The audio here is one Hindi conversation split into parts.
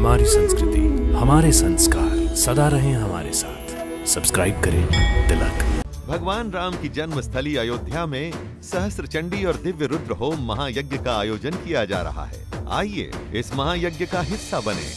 हमारी संस्कृति, हमारे संस्कार सदा रहें हमारे साथ। सब्सक्राइब करें तिलक। भगवान राम की जन्मस्थली अयोध्या में सहस्र चंडी और दिव्य रुद्र होम महायज्ञ का आयोजन किया जा रहा है। आइए इस महायज्ञ का हिस्सा बने।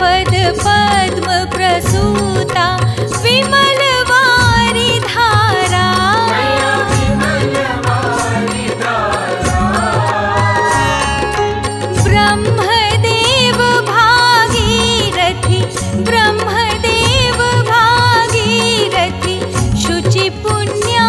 पद पद्म प्रसूता विमल वारी धारा, ब्रह्मदेव भागीरथी, ब्रह्मदेव भागीरथी शुचि पुण्यागारा।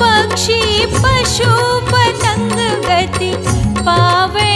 पक्षी पशु पतंग गति पावे।